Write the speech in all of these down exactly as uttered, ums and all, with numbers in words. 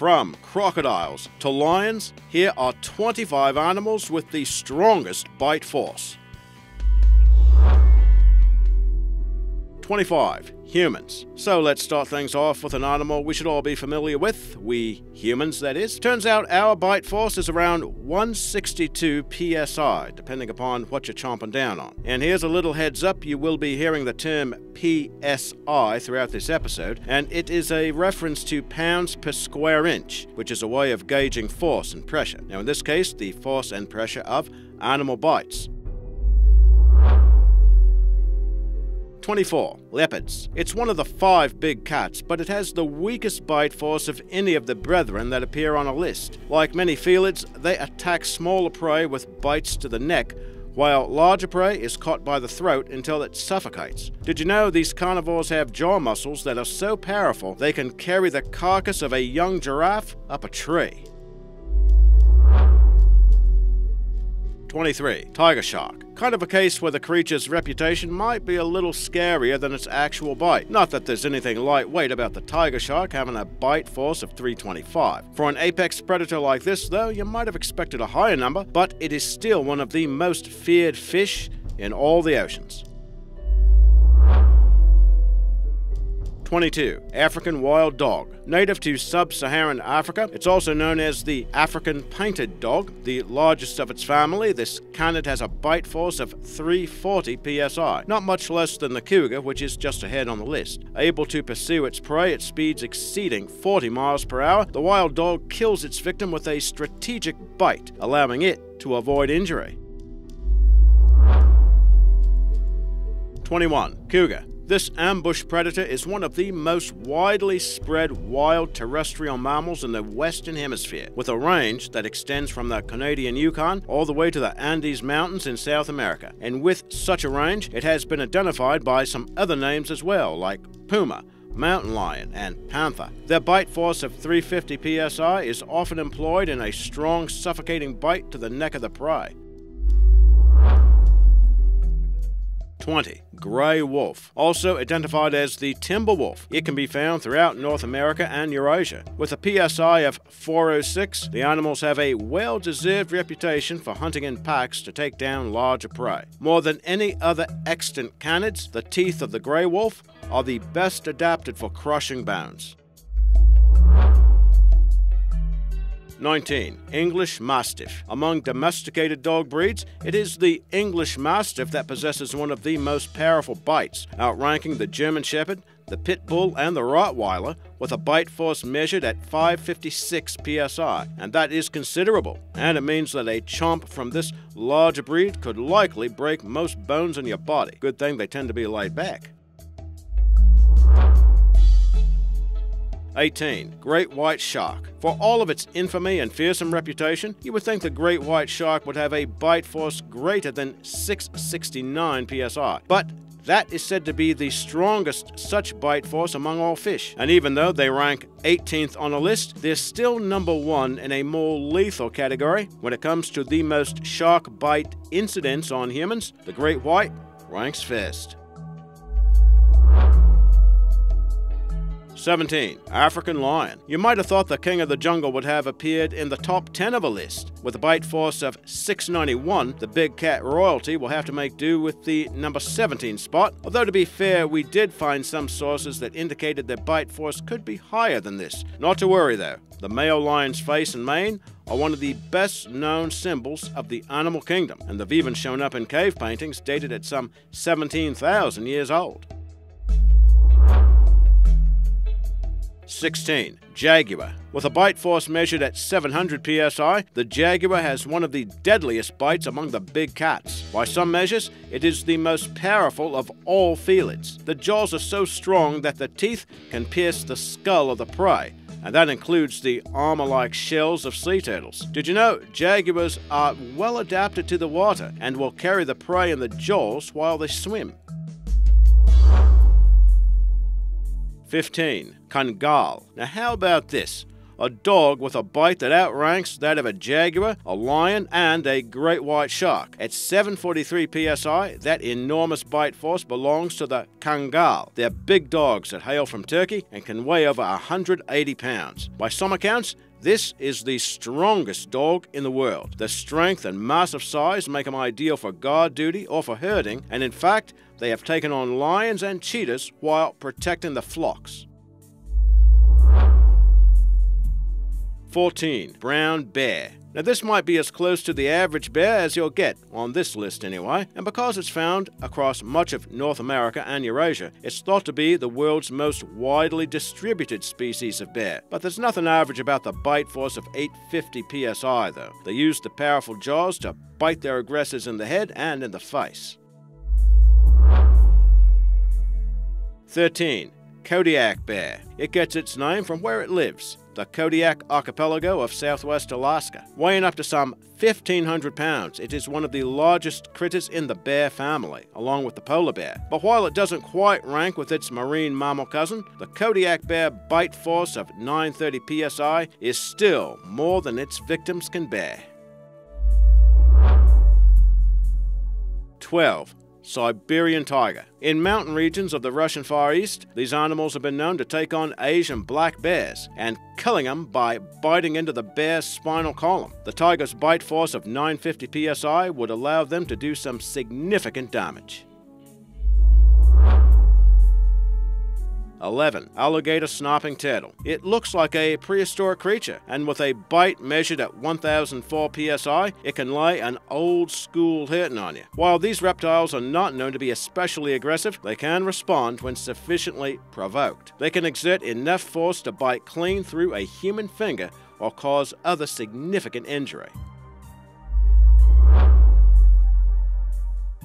From crocodiles to lions, here are twenty-five animals with the strongest bite force. twenty-five. Humans. So let's start things off with an animal we should all be familiar with, we humans that is. Turns out our bite force is around one sixty-two P S I, depending upon what you're chomping down on. And here's a little heads up, you will be hearing the term P S I throughout this episode, and it is a reference to pounds per square inch, which is a way of gauging force and pressure. Now in this case, the force and pressure of animal bites. twenty-four. Leopards. It's one of the five big cats, but it has the weakest bite force of any of the brethren that appear on a list. Like many felids, they attack smaller prey with bites to the neck, while larger prey is caught by the throat until it suffocates. Did you know these carnivores have jaw muscles that are so powerful they can carry the carcass of a young giraffe up a tree? twenty-three. Tiger shark. Kind of a case where the creature's reputation might be a little scarier than its actual bite. Not that there's anything lightweight about the tiger shark having a bite force of three twenty-five. For an apex predator like this, though, you might have expected a higher number, but it is still one of the most feared fish in all the oceans. twenty-two. African wild dog. Native to sub-Saharan Africa, it's also known as the African painted dog. The largest of its family, this canid has a bite force of three forty P S I, not much less than the cougar, which is just ahead on the list. Able to pursue its prey at speeds exceeding forty miles per hour, the wild dog kills its victim with a strategic bite, allowing it to avoid injury. twenty-one. Cougar. This ambush predator is one of the most widely spread wild terrestrial mammals in the Western Hemisphere, with a range that extends from the Canadian Yukon all the way to the Andes Mountains in South America. And with such a range, it has been identified by some other names as well, like puma, mountain lion, and panther. Their bite force of three fifty P S I is often employed in a strong, suffocating bite to the neck of the prey. twenty. Gray wolf, also identified as the timber wolf. It can be found throughout North America and Eurasia. With a P S I of four oh six, the animals have a well-deserved reputation for hunting in packs to take down larger prey. More than any other extant canids, the teeth of the gray wolf are the best adapted for crushing bones. nineteen. English Mastiff. Among domesticated dog breeds, it is the English Mastiff that possesses one of the most powerful bites, outranking the German Shepherd, the Pit Bull, and the Rottweiler, with a bite force measured at five fifty-six P S I, and that is considerable, and it means that a chomp from this larger breed could likely break most bones in your body. Good thing they tend to be laid back. eighteen. Great white shark. For all of its infamy and fearsome reputation, you would think the great white shark would have a bite force greater than six sixty-nine P S I, but that is said to be the strongest such bite force among all fish. And even though they rank eighteenth on a list, they're still number one in a more lethal category. When it comes to the most shark bite incidents on humans, the great white ranks first. seventeen. African lion. You might have thought the king of the jungle would have appeared in the top ten of a list. With a bite force of six ninety-one, the big cat royalty will have to make do with the number seventeen spot, although to be fair, we did find some sources that indicated their bite force could be higher than this. Not to worry though, the male lion's face and mane are one of the best known symbols of the animal kingdom, and they've even shown up in cave paintings dated at some seventeen thousand years old. sixteen. Jaguar. With a bite force measured at seven hundred P S I, the jaguar has one of the deadliest bites among the big cats. By some measures, it is the most powerful of all felids. The jaws are so strong that the teeth can pierce the skull of the prey, and that includes the armor-like shells of sea turtles. Did you know jaguars are well adapted to the water and will carry the prey in the jaws while they swim? fifteen. Kangal. Now how about this? a dog with a bite that outranks that of a jaguar, a lion, and a great white shark. At seven forty-three P S I, that enormous bite force belongs to the kangal. They're big dogs that hail from Turkey and can weigh over one hundred eighty pounds. By some accounts, this is the strongest dog in the world. The strength and massive size make them ideal for guard duty or for herding, and in fact, they have taken on lions and cheetahs while protecting the flocks. fourteen. Brown bear. Now this might be as close to the average bear as you'll get, on this list anyway, and because it's found across much of North America and Eurasia, it's thought to be the world's most widely distributed species of bear. But there's nothing average about the bite force of eight hundred fifty P S I though. They use the powerful jaws to bite their aggressors in the head and in the face. thirteen. Kodiak bear. It gets its name from where it lives, the Kodiak Archipelago of southwest Alaska. Weighing up to some fifteen hundred pounds, it is one of the largest critters in the bear family, along with the polar bear. But while it doesn't quite rank with its marine mammal cousin, the Kodiak bear bite force of nine hundred thirty P S I is still more than its victims can bear. twelve. Siberian tiger. In mountain regions of the Russian Far East, these animals have been known to take on Asian black bears and killing them by biting into the bear's spinal column. The tiger's bite force of nine hundred fifty P S I would allow them to do some significant damage. eleven. Alligator snapping turtle. It looks like a prehistoric creature, and with a bite measured at one thousand four P S I, it can lay an old-school hurting on you. While these reptiles are not known to be especially aggressive, they can respond when sufficiently provoked. They can exert enough force to bite clean through a human finger or cause other significant injury.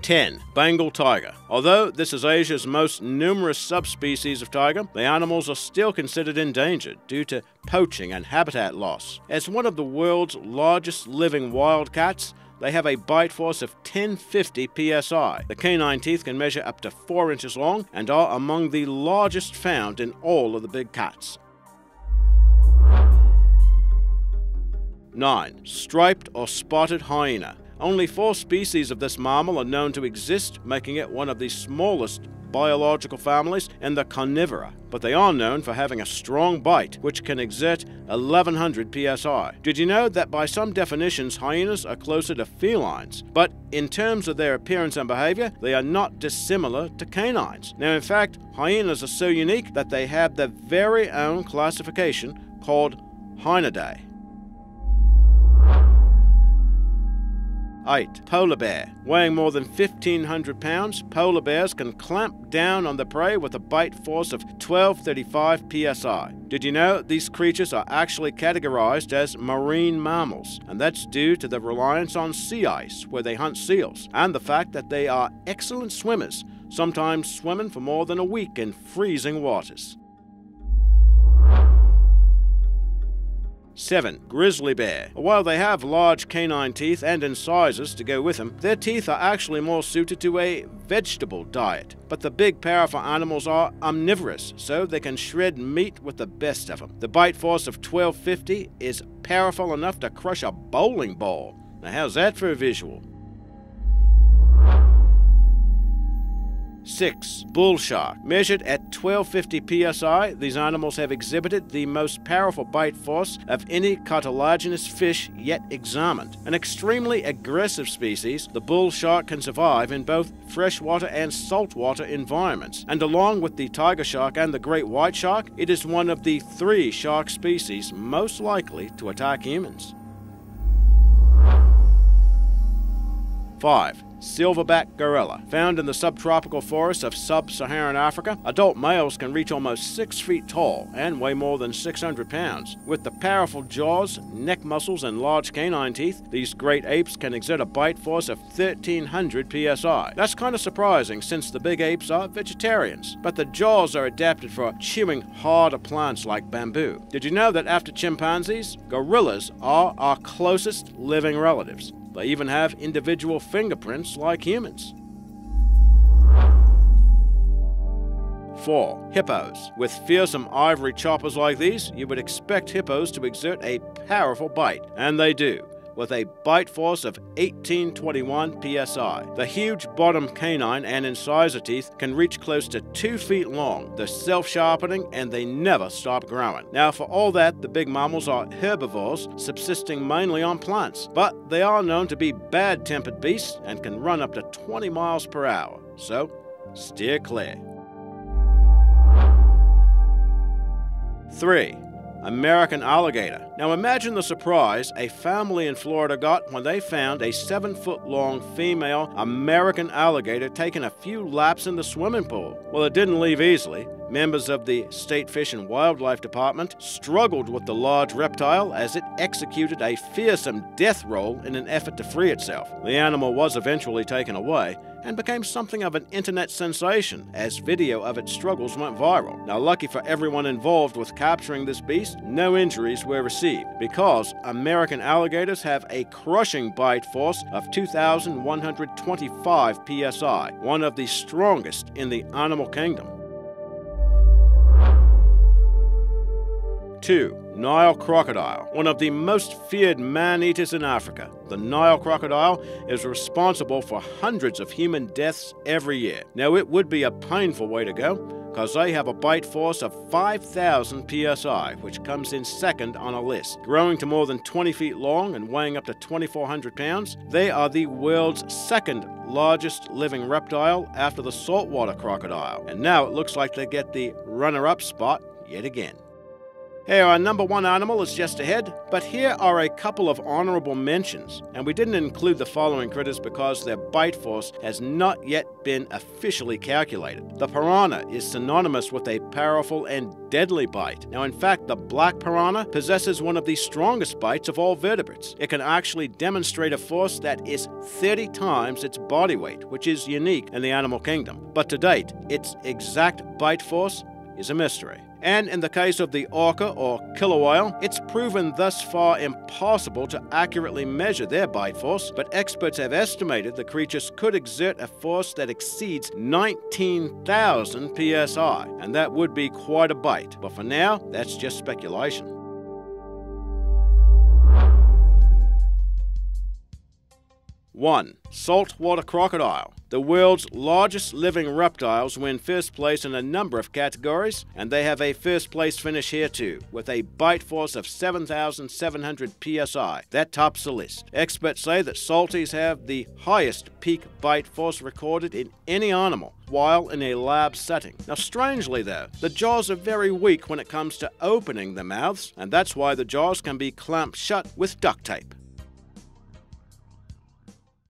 ten. Bengal tiger. Although this is Asia's most numerous subspecies of tiger, the animals are still considered endangered due to poaching and habitat loss. As one of the world's largest living wild cats, they have a bite force of ten hundred fifty P S I. The canine teeth can measure up to four inches long and are among the largest found in all of the big cats. nine. Striped or spotted hyena. Only four species of this mammal are known to exist, making it one of the smallest biological families in the carnivora, but they are known for having a strong bite, which can exert eleven hundred P S I. Did you know that by some definitions hyenas are closer to felines, but in terms of their appearance and behavior, they are not dissimilar to canines. Now in fact, hyenas are so unique that they have their very own classification called Hyenidae. eight. Polar bear. Weighing more than fifteen hundred pounds, polar bears can clamp down on the prey with a bite force of twelve hundred thirty-five P S I. Did you know these creatures are actually categorized as marine mammals, and that's due to the reliance on sea ice where they hunt seals, and the fact that they are excellent swimmers, sometimes swimming for more than a week in freezing waters. seven. Grizzly bear. While they have large canine teeth and incisors to go with them, their teeth are actually more suited to a vegetable diet. But the big powerful animals are omnivorous, so they can shred meat with the best of them. The bite force of twelve hundred fifty is powerful enough to crush a bowling ball. Now how's that for a visual? six. Bull shark. Measured at twelve hundred fifty P S I, these animals have exhibited the most powerful bite force of any cartilaginous fish yet examined. An extremely aggressive species, the bull shark can survive in both freshwater and saltwater environments, and along with the tiger shark and the great white shark, it is one of the three shark species most likely to attack humans. five. Silverback gorilla. Found in the subtropical forests of sub-Saharan Africa, adult males can reach almost six feet tall and weigh more than six hundred pounds. With the powerful jaws, neck muscles, and large canine teeth, these great apes can exert a bite force of thirteen hundred P S I. That's kind of surprising since the big apes are vegetarians, but the jaws are adapted for chewing harder plants like bamboo. Did you know that after chimpanzees, gorillas are our closest living relatives? They even have individual fingerprints like humans. fall. Hippos. With fearsome ivory choppers like these, you would expect hippos to exert a powerful bite, and they do, with a bite force of eighteen twenty-one P S I. The huge bottom canine and incisor teeth can reach close to two feet long. They're self-sharpening and they never stop growing. Now for all that, the big mammals are herbivores, subsisting mainly on plants, but they are known to be bad-tempered beasts and can run up to twenty miles per hour. So, steer clear. three. American alligator. Now imagine the surprise a family in Florida got when they found a seven-foot-long female American alligator taking a few laps in the swimming pool. Well, it didn't leave easily. Members of the State Fish and Wildlife Department struggled with the large reptile as it executed a fearsome death roll in an effort to free itself. The animal was eventually taken away and became something of an internet sensation as video of its struggles went viral. Now, lucky for everyone involved with capturing this beast, no injuries were received because American alligators have a crushing bite force of two thousand one hundred twenty-five P S I, one of the strongest in the animal kingdom. two. Nile crocodile. One of the most feared man-eaters in Africa, the Nile crocodile is responsible for hundreds of human deaths every year. Now, it would be a painful way to go, because they have a bite force of five thousand P S I, which comes in second on a list. Growing to more than twenty feet long and weighing up to twenty-four hundred pounds, they are the world's second largest living reptile after the saltwater crocodile. And now it looks like they get the runner-up spot yet again. Hey, our number one animal is just ahead, but here are a couple of honorable mentions, and we didn't include the following critters because their bite force has not yet been officially calculated. The piranha is synonymous with a powerful and deadly bite. Now, in fact, the black piranha possesses one of the strongest bites of all vertebrates. It can actually demonstrate a force that is thirty times its body weight, which is unique in the animal kingdom. But to date, its exact bite force is a mystery. And in the case of the orca or killer whale, it's proven thus far impossible to accurately measure their bite force, but experts have estimated the creatures could exert a force that exceeds nineteen thousand P S I, and that would be quite a bite. But for now, that's just speculation. one. Saltwater crocodile. The world's largest living reptiles win first place in a number of categories, and they have a first place finish here too, with a bite force of seven thousand seven hundred P S I. That tops the list. Experts say that salties have the highest peak bite force recorded in any animal while in a lab setting. Now, strangely though, the jaws are very weak when it comes to opening the mouths, and that's why the jaws can be clamped shut with duct tape.